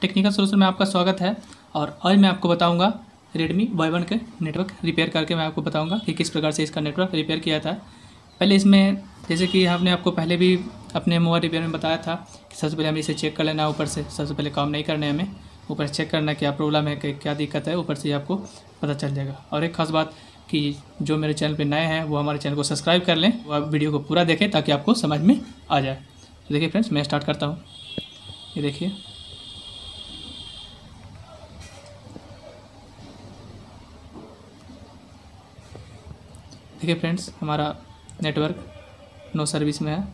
Technical solution में आपका स्वागत है। और आज मैं आपको बताऊंगा Redmi Y1 के नेटवर्क रिपेयर करके मैं आपको बताऊंगा कि किस प्रकार से इसका नेटवर्क रिपेयर किया था। पहले इसमें जैसे कि हमने आपको पहले भी अपने मोबाइल रिपेयर में बताया था कि सबसे पहले हमें इसे चेक कर लेना, ऊपर से सबसे पहले काम नहीं करना है, हमें ऊपर से चेक करना क्या प्रॉब्लम है, क्या दिक्कत है, ऊपर से आपको पता चल जाएगा। और एक खास बात कि जो मेरे चैनल पर नए हैं वो हमारे चैनल को सब्सक्राइब कर लें, वो आप वीडियो को पूरा देखें ताकि आपको समझ में आ जाए। देखिए फ्रेंड्स, मैं स्टार्ट करता हूँ। ये देखिए, देखिए फ्रेंड्स, हमारा नेटवर्क नो सर्विस में है।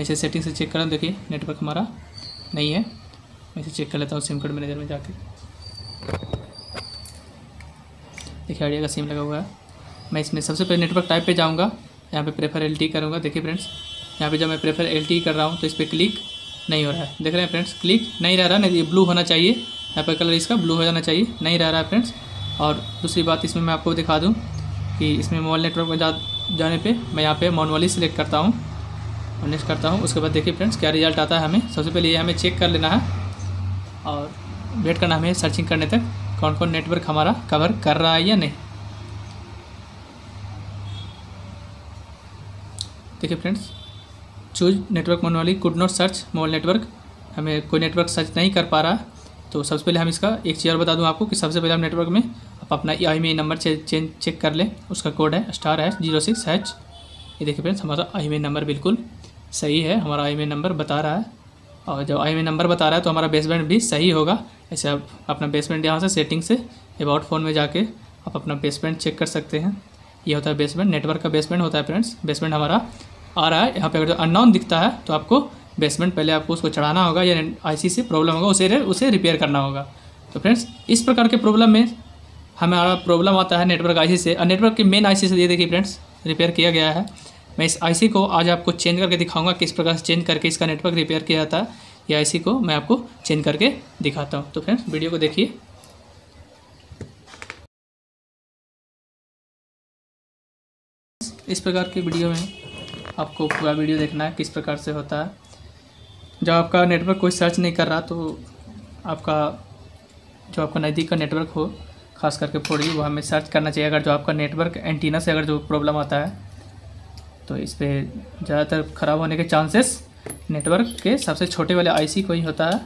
ऐसे सेटिंग से चेक करें, देखिए नेटवर्क हमारा नहीं है। वैसे चेक कर लेता हूँ सिम कार्ड मैनेजर में जाके। देखिए आइडिया का सिम लगा हुआ है। मैं इसमें सबसे पहले नेटवर्क टाइप पे जाऊँगा, यहाँ पे प्रेफर LTE करूँगा। देखिए फ्रेंड्स, यहाँ पे जब मैं प्रेफर LTE कर रहा हूँ तो इस पर क्लिक नहीं हो रहा है। देख रहे हैं फ्रेंड्स, क्लिक नहीं रह रहा, नहीं ये ब्लू होना चाहिए, यहाँ पर कलर इसका ब्लू हो जाना चाहिए, नहीं रह रहा है फ्रेंड्स। और दूसरी बात इसमें मैं आपको दिखा दूं कि इसमें मोबाइल नेटवर्क में जाने पे मैं यहाँ पे मैनुअली सिलेक्ट करता हूँ और नेक्स्ट करता हूँ। उसके बाद देखिए फ्रेंड्स क्या रिजल्ट आता है। हमें सबसे पहले ये हमें चेक कर लेना है और वेट करना हमें सर्चिंग करने तक कौन कौन नेटवर्क हमारा कवर कर रहा है या नहीं। देखिए friends, choose network manually, could not search mobile network, हमें कोई नेटवर्क सर्च नहीं कर पा रहा है। तो सबसे पहले हम इसका एक चीज़ और बता दूं आपको कि सबसे पहले हम नेटवर्क में आप अपना IMEI नंबर चेक कर लें। उसका कोड है *#06#। ये देखिए फ्रेंड्स, हमारा IMEI नंबर बिल्कुल सही है, हमारा IMEI नंबर बता रहा है। और जब IMEI नंबर बता रहा है तो हमारा बेसबैंड भी सही होगा। ऐसे आप अपना बेसबैंड यहाँ से सेटिंग से अबाउट फ़ोन में जाके आप अपना बेसबैंड चेक कर सकते हैं। ये होता है बेसबैंड, नेटवर्क का बेसबैंड होता है फ्रेंड्स। बेसबैंड हमारा आ रहा है यहाँ पर, अगर अननोन दिखता है तो आपको बेसमेंट पहले आपको उसको चढ़ाना होगा या IC से प्रॉब्लम होगा उसे रिपेयर करना होगा। तो फ्रेंड्स, इस प्रकार के प्रॉब्लम में हमारा प्रॉब्लम आता है नेटवर्क IC से और नेटवर्क के मेन IC से। ये देखिए फ्रेंड्स, रिपेयर किया गया है। मैं इस IC को आज आपको चेंज करके दिखाऊंगा, किस प्रकार से चेंज करके इसका नेटवर्क रिपेयर किया जाता है। यह IC को मैं आपको चेंज करके दिखाता हूँ। तो फ्रेंड्स, वीडियो को देखिए। इस प्रकार की वीडियो में आपको पूरा वीडियो देखना है किस प्रकार से होता है। जब आपका नेटवर्क कोई सर्च नहीं कर रहा तो आपका जो आपका नज़दीक का नेटवर्क हो, खास करके 4G, वो हमें सर्च करना चाहिए। अगर जो आपका नेटवर्क एंटीना से अगर जो प्रॉब्लम आता है तो इस पर ज़्यादातर ख़राब होने के चांसेस नेटवर्क के सबसे छोटे वाले IC को ही होता है।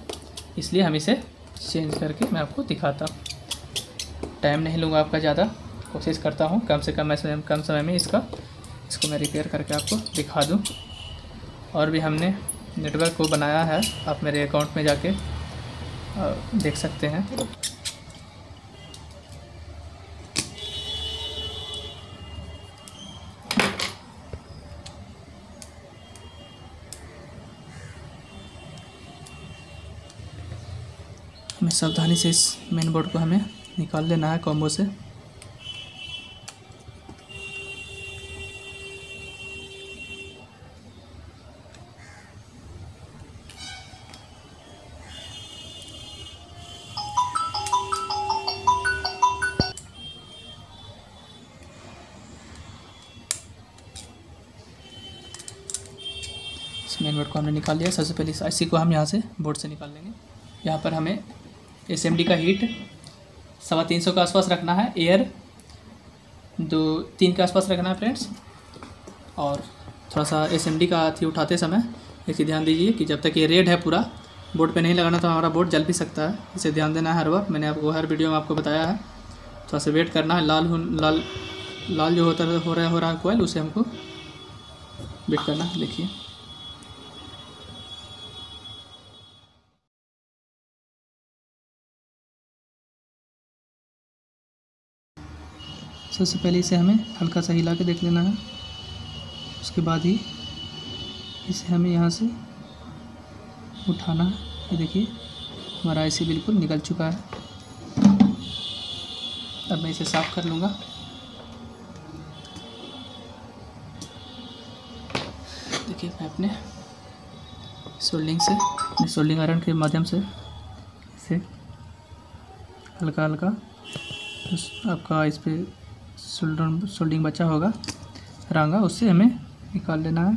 इसलिए हम इसे चेंज करके मैं आपको दिखाता हूँ। टाइम नहीं लूँगा आपका ज़्यादा, कोशिश करता हूँ कम से कम समय में इसको मैं रिपेयर करके आपको दिखा दूँ। और भी हमने नेटवर्क को बनाया है, आप मेरे अकाउंट में जाके देख सकते हैं। हमें सावधानी से इस मेन बोर्ड को हमें निकाल लेना है कॉम्बो से। मेन बोर्ड को हमने निकाल लिया। सबसे पहले इस IC को हम यहाँ से बोर्ड से निकाल लेंगे। यहाँ पर हमें SMD का हीट 325 के आसपास रखना है, एयर 2-3 के आसपास रखना है फ्रेंड्स। और थोड़ा सा SMD का हाथी उठाते समय इसे ध्यान दीजिए कि जब तक ये रेड है पूरा बोर्ड पे नहीं लगाना, तो हमारा बोर्ड जल भी सकता है। इसे ध्यान देना है हर वक्त, मैंने आपको हर वीडियो में आपको बताया है। थोड़ा सा वेट करना है, लाल जो होता हो रहा है कोयल, उसे हमको वेट करना। देखिए सबसे पहले इसे हमें हल्का सा हिला के देख लेना है, उसके बाद ही इसे हमें यहाँ से उठाना है। ये देखिए हमारा IC बिल्कुल निकल चुका है। अब मैं इसे साफ़ कर लूँगा। देखिए मैं अपने सोल्डिंग आयरन के माध्यम से इसे हल्का हल्का आपका इस पर सोल्डिंग बचा होगा रांगा, उससे हमें निकाल लेना है।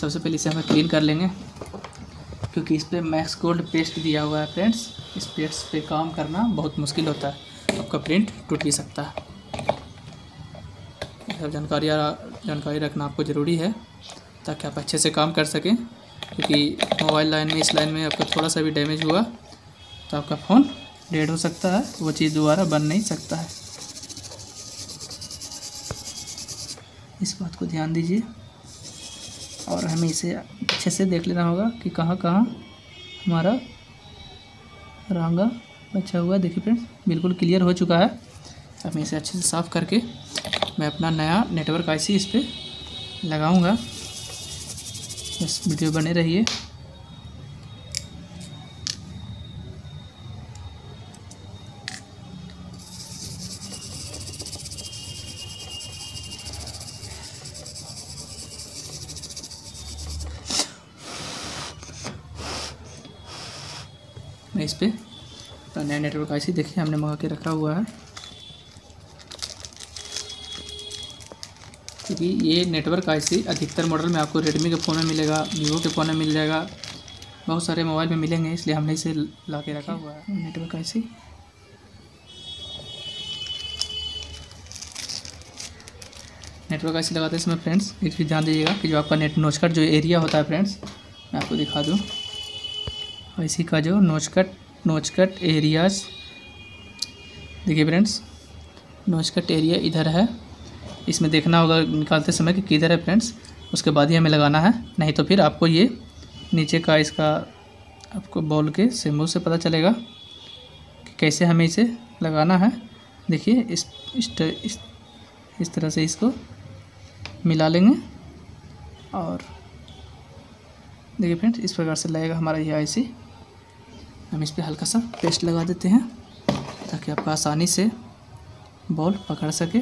सबसे पहले इसे हमें क्लीन कर लेंगे क्योंकि इस पर मैक्स गोल्ड पेस्ट दिया हुआ है फ्रेंड्स। इस पेस्ट पे काम करना बहुत मुश्किल होता है, आपका प्रिंट टूट भी सकता है। सब जानकारी रखना आपको ज़रूरी है ताकि आप अच्छे से काम कर सकें, क्योंकि मोबाइल लाइन में इस लाइन में आपका थोड़ा सा भी डैमेज हुआ तो आपका फ़ोन डेड हो सकता है, वो चीज़ दोबारा बन नहीं सकता है। इस बात को ध्यान दीजिए और हमें इसे अच्छे से देख लेना होगा कि कहाँ कहाँ हमारा रांगा बचा हुआ है। देखिए फ्रेंड्स बिल्कुल क्लियर हो चुका है। अब मैं इसे अच्छे से साफ़ करके मैं अपना नया नेटवर्क आईसी इस पर लगाऊँगा। बस वीडियो बने रहिए। मैं इस पर अपना नया नेटवर्क आईसी देखिए हमने मंगा के रखा हुआ है, क्योंकि ये नेटवर्क आईसी अधिकतर मॉडल में आपको रेडमी के फ़ोन में मिलेगा, वीवो के फ़ोन में मिल जाएगा, बहुत सारे मोबाइल में मिलेंगे, इसलिए हमने इसे ला के रखा हुआ है नेटवर्क आईसी। नेटवर्क आईसी लगाते समय फ्रेंड्स इस पर ध्यान दीजिएगा कि जो आपका नेट नोचकट जो एरिया होता है फ्रेंड्स, मैं आपको दिखा दूँ। और इसी का जो नोचकट एरियाज, देखिए फ्रेंड्स नोचकट एरिया इधर है, इसमें देखना होगा निकालते समय कि किधर है फ्रेंड्स, उसके बाद ही हमें लगाना है, नहीं तो फिर आपको ये नीचे का इसका आपको बॉल के सिंबल से पता चलेगा कि कैसे हमें इसे लगाना है। देखिए इस तरह से इसको मिला लेंगे और देखिए फ्रेंड्स इस प्रकार से लगेगा हमारा ये आईसी। हम इस पर हल्का सा पेस्ट लगा देते हैं ताकि आपका आसानी से बॉल पकड़ सके।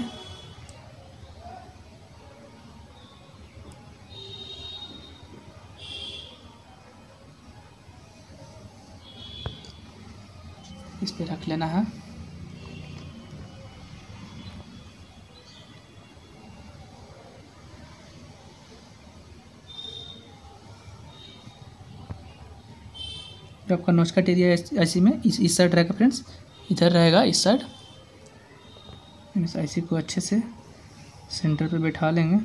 इस पर रख लेना है। तो आपका नोचकट एरिया आईसी में इस साइड रहेगा फ्रेंड्स, इधर रहेगा इस साइड। इस आईसी को अच्छे से सेंटर पर बैठा लेंगे।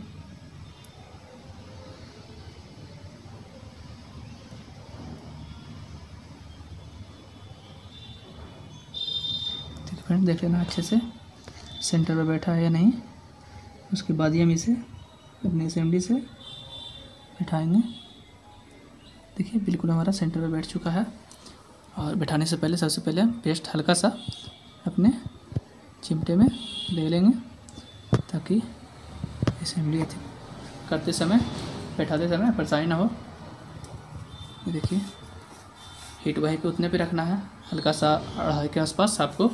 फ्रेंड्स देख लेना अच्छे से सेंटर पर बैठा है या नहीं, उसके बाद ही हम इसे अपनी असेंबली से बैठाएंगे। देखिए बिल्कुल हमारा सेंटर पर बैठ चुका है। और बैठाने से पहले सबसे पहले हम पेस्ट हल्का सा अपने चिमटे में ले लेंगे ताकि असेंबली करते समय बैठाते समय परेशानी ना हो। देखिए हीट वही पे उतने पे रखना है, हल्का सा 2.5 के आसपास आपको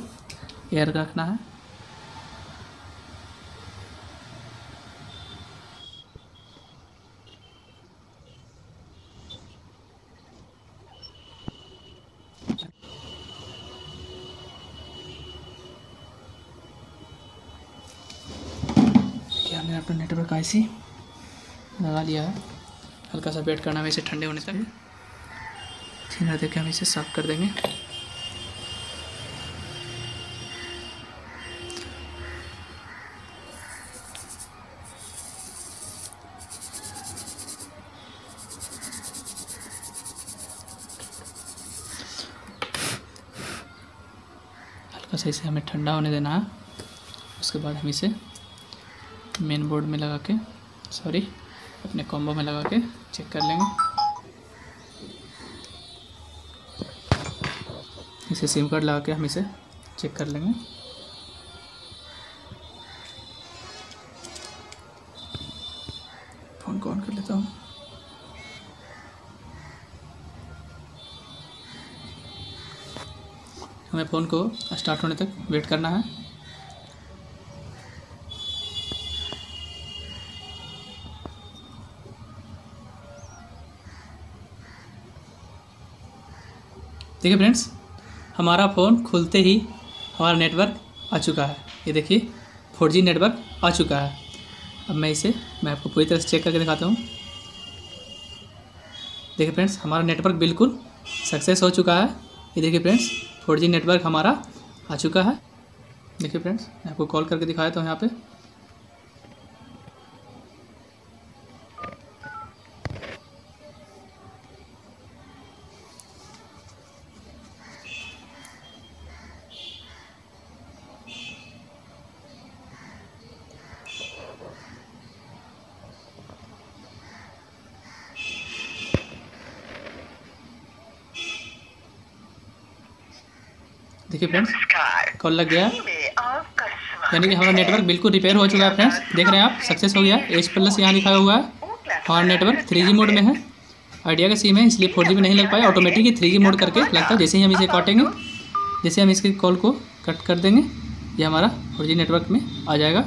एयर रखना है। देखिए हमने अपना नेटवर्क आईसी लगा लिया है। हल्का सा वेट करना है इसे ठंडे होने तक। छीना दे के हम इसे साफ कर देंगे। बस इसे हमें ठंडा होने देना है, उसके बाद हम इसे मेन बोर्ड में लगा के अपने कॉम्बो में लगा के चेक कर लेंगे। इसे सिम कार्ड लगा के हम इसे चेक कर लेंगे। फ़ोन को ऑन कर लेता हूँ। हमें फ़ोन को स्टार्ट होने तक वेट करना है। देखिए फ्रेंड्स हमारा फ़ोन खुलते ही हमारा नेटवर्क आ चुका है। ये देखिए 4G नेटवर्क आ चुका है। अब मैं आपको पूरी तरह से चेक करके दिखाता हूँ। देखिए फ्रेंड्स हमारा नेटवर्क बिल्कुल सक्सेस हो चुका है। ये देखिए फ्रेंड्स 4G नेटवर्क हमारा आ चुका है। देखिए फ्रेंड्स मैं आपको कॉल करके दिखाया था यहाँ पे। देखिए फ्रेंड्स कॉल लग गया, यानी कि हमारा नेटवर्क बिल्कुल रिपेयर हो चुका है। फ्रेंड्स देख रहे हैं आप, सक्सेस हो गया। H+ यहाँ लिखा हुआ है। हमारा नेटवर्क 3G मोड में है। आइडिया का सिम है इसलिए 4G में नहीं लग पाया। ऑटोमेटिक ही 3G मोड करके लगता है। जैसे ही हम इसे काटेंगे, जैसे हम इसके कॉल को कट कर देंगे, ये हमारा 4G नेटवर्क में आ जाएगा।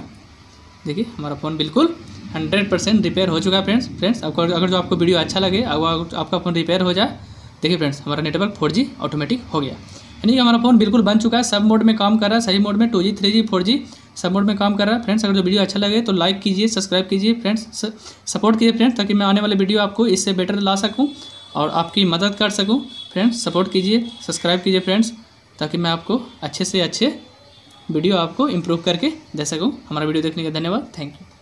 देखिए हमारा फ़ोन बिल्कुल 100% रिपेयर हो चुका है। फ्रेंड्स आपको अगर जो आपको वीडियो अच्छा लगे, आपका फ़ोन रिपेयर हो जाए। देखिए फ्रेंड्स हमारा नेटवर्क 4G ऑटोमेटिक हो गया, यानी कि हमारा फ़ोन बिल्कुल बन चुका है। सब मोड में काम कर रहा है, सही मोड में 2G 3G 4G सब मोड में काम कर रहा है। फ्रेंड्स अगर जो वीडियो अच्छा लगे तो लाइक कीजिए, सब्सक्राइब कीजिए, फ्रेंड्स सपोर्ट कीजिए फ्रेंड्स, ताकि मैं आने वाले वीडियो आपको इससे बेटर ला सकूं और आपकी मदद कर सकूं। फ्रेंड्स सपोर्ट कीजिए, सब्सक्राइब कीजिए फ्रेंड्स, ताकि मैं आपको अच्छे से अच्छे वीडियो आपको इम्प्रूव करके दे सकूँ। हमारा वीडियो देखने का धन्यवाद, थैंक यू।